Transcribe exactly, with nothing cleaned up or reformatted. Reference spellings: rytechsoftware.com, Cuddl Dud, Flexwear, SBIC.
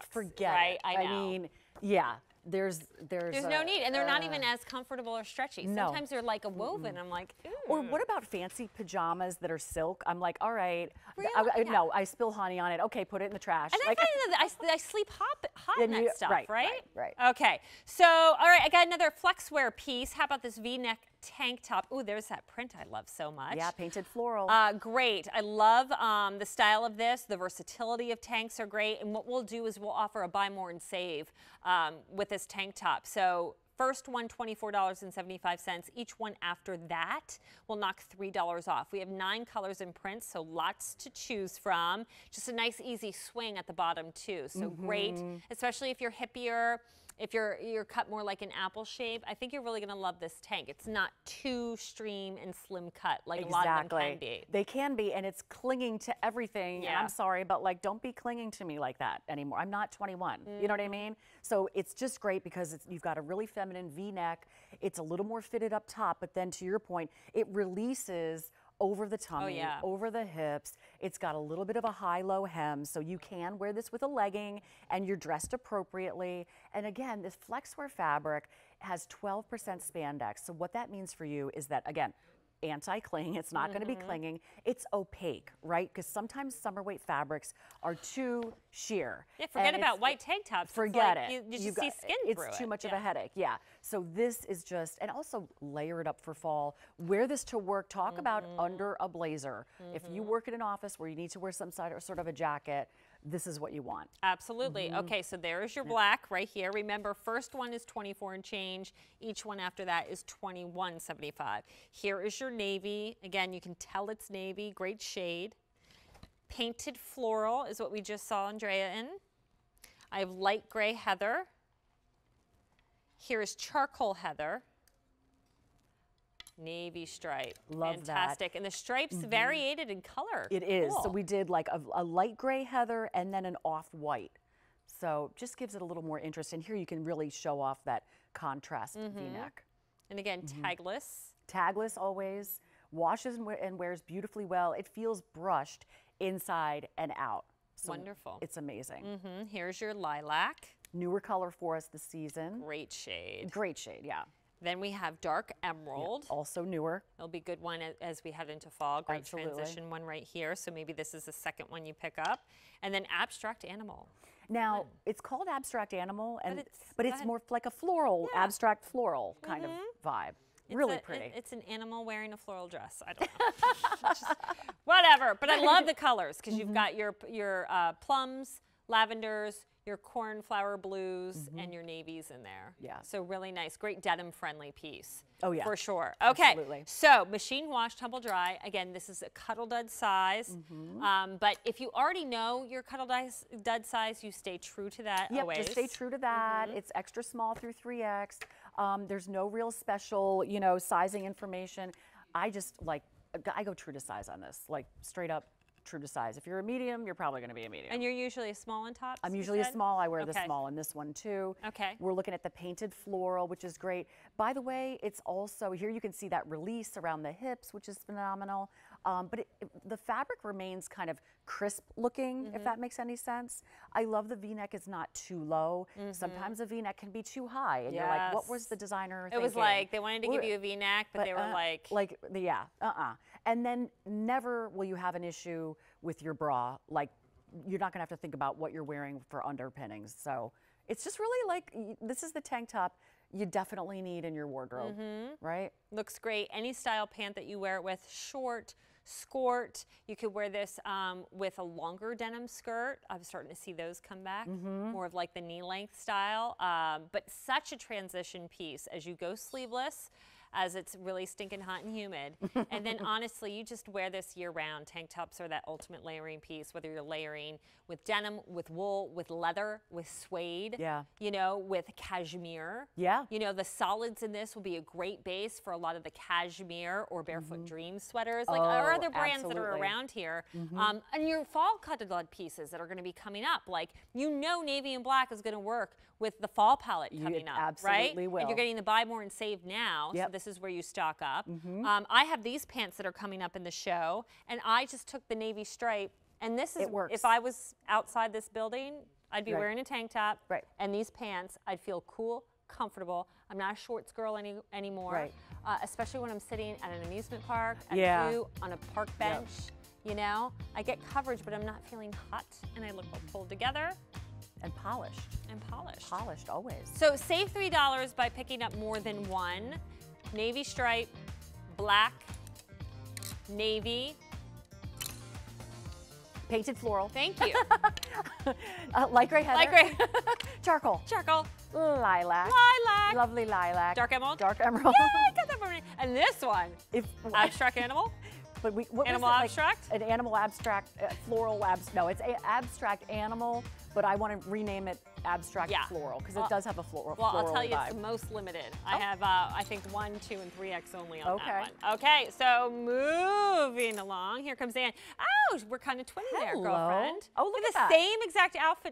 bucks. Forget right? it. I, know. I mean, yeah. There's there's there's a, no need, and they're uh, not even as comfortable or stretchy. No. Sometimes they're like a woven. Mm-hmm. I'm like, ooh. Or what about fancy pajamas that are silk? I'm like, all right, really? I, I, yeah. no, I spill honey on it. Okay, put it in the trash. And like, I find that I, I sleep hot, hot in that you, stuff, right, right? Right. Right. Okay. So, all right, I got another Flexwear piece. How about this V-neck tank top? Ooh, there's that print I love so much. Yeah, painted floral. Uh, great. I love um, the style of this. The versatility of tanks are great. And what we'll do is we'll offer a buy more and save um, with this tank top. So first one, twenty-four dollars and seventy-five cents. Each one after that will knock three dollars off. We have nine colors and prints, so lots to choose from. Just a nice, easy swing at the bottom too. So mm-hmm. great, especially if you're hippier. If you're, you're cut more like an apple shape, I think you're really gonna love this tank. It's not too stream and slim cut like exactly. a lot of them can be. They can be, and it's clinging to everything. Yeah. And I'm sorry, but like, don't be clinging to me like that anymore. I'm not twenty-one, mm. you know what I mean? So it's just great because it's, you've got a really feminine V-neck. It's a little more fitted up top, but then to your point, it releases over the tummy, oh, yeah. over the hips. It's got a little bit of a high-low hem, so you can wear this with a legging and you're dressed appropriately. And again, this Flexwear fabric has twelve percent spandex. So what that means for you is that, again, anti-cling, it's not mm-hmm. gonna be clinging. It's opaque, right? Because sometimes summer weight fabrics are too sheer. Yeah, forget about white tank tops. Forget like, it. You, you just you got, see skin it's through It's too it. much yeah. of a headache, yeah. So this is just, and also layer it up for fall. Wear this to work. Talk mm-hmm. about under a blazer. Mm-hmm. If you work in an office where you need to wear some side or sort of a jacket, this is what you want. Absolutely. Mm-hmm. Okay, so there's your black right here. Remember, first one is twenty-four and change. Each one after that is twenty-one seventy-five. Here is your navy. Again, you can tell it's navy. Great shade. Painted floral is what we just saw Andrea in. I have light gray heather. Here is charcoal heather. Navy stripe. Love Fantastic. that. Fantastic. And the stripes mm-hmm. variated in color. It is. Cool. So we did like a, a light gray heather and then an off-white. So just gives it a little more interest. And here you can really show off that contrast mm-hmm. V-neck. And again, mm-hmm. tagless. Tagless always. Washes and, we and wears beautifully well. It feels brushed inside and out. So wonderful. It's amazing. Mm-hmm. Here's your lilac. Newer color for us this season. Great shade. Great shade, yeah. Then we have dark emerald. Yeah, also newer. It'll be a good one as we head into fall. Great Absolutely. transition one right here. So maybe this is the second one you pick up. And then abstract animal. Now, Fun. it's called abstract animal, and but it's, but it's more like a floral, yeah. abstract floral kind mm-hmm. of vibe. It's really a, pretty. It, it's an animal wearing a floral dress. I don't know. Just, whatever. But I love the colors because mm-hmm. you've got your, your uh, plums, lavenders, your cornflower blues, mm-hmm. and your navies in there. Yeah. So really nice, great denim friendly piece. Oh yeah. For sure. Okay. Absolutely. So machine wash, tumble dry. Again, this is a Cuddl Dud size. Mm-hmm. um, but if you already know your Cuddl Dud size, you stay true to that yep, always. Just stay true to that. Mm-hmm. It's extra small through three X. Um, there's no real special, you know, sizing information. I just like, I go true to size on this, like straight up. True to size. If you're a medium, you're probably going to be a medium. And you're usually a small on top? I'm usually a small. I wear okay. the small and this one too. Okay. We're looking at the painted floral, which is great. By the way, it's also, here you can see that release around the hips, which is phenomenal. Um, but it, it, the fabric remains kind of crisp looking, mm-hmm. if that makes any sense. I love the V-neck is not too low. Mm-hmm. Sometimes a V-neck can be too high, and yes. you're like, what was the designer It thinking? was like, they wanted to We're, give you a V-neck, but, but they were uh, like... Like, yeah, uh-uh. And then never will you have an issue with your bra. Like, you're not gonna have to think about what you're wearing for underpinnings. So it's just really like, this is the tank top you definitely need in your wardrobe, mm-hmm. right? Looks great. Any style pant that you wear it with, short, skort. You could wear this um, with a longer denim skirt. I'm starting to see those come back, mm-hmm. more of like the knee length style. Um, but such a transition piece as you go sleeveless, as it's really stinking hot and humid. And then honestly, you just wear this year round. Tank tops are that ultimate layering piece, whether you're layering with denim, with wool, with leather, with suede, yeah. you know, with cashmere. Yeah. You know, the solids in this will be a great base for a lot of the cashmere or Barefoot mm-hmm. Dream sweaters, like oh, or other brands absolutely. that are around here. Mm-hmm. um, and your fall Cuddl Dud pieces that are gonna be coming up. Like, you know, navy and black is gonna work with the fall palette coming you up, absolutely right? Will. And you're getting the buy more and save now. Yep. So this is where you stock up. Mm-hmm. um, I have these pants that are coming up in the show, and I just took the navy stripe, and this is, it works. If I was outside this building, I'd be right. wearing a tank top right. and these pants. I'd feel cool, comfortable. I'm not a shorts girl any anymore, right. uh, especially when I'm sitting at an amusement park, at yeah. zoo, on a park bench. Yep. You know, I get coverage, but I'm not feeling hot, and I look all pulled together. And polished. And polished. Polished, always. So save three dollars by picking up more than one. Navy stripe, black, navy. Painted floral. Thank you. uh, light gray heather. Light gray. Charcoal. Charcoal. Lilac. Lilac. Lovely lilac. Dark emerald. Dark emerald. Yeah, I got that for me. And this one. If, abstract animal. But we, what animal was it, abstract? Like, an animal abstract, uh, floral abstract. No, it's a abstract animal, but I want to rename it abstract yeah. floral because well, it does have a floral. Well, floral I'll tell you, vibe. It's most limited. Oh. I have, uh, I think, one, two, and three X only on okay. that one. Okay, so moving along, here comes Ann. Oh, we're kind of twinning there, girlfriend. Oh, look, look at the that. Same exact outfit